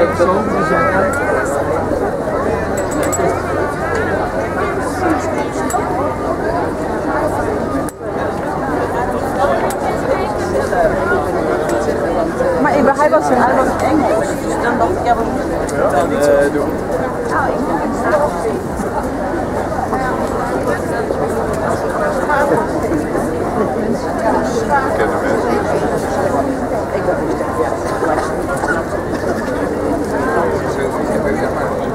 Maar ik begrijp dat ze een album Engels is, dus dan dacht ik ja, wat moet ik doen? Nou, ik moet het zelf Ik heb het niet.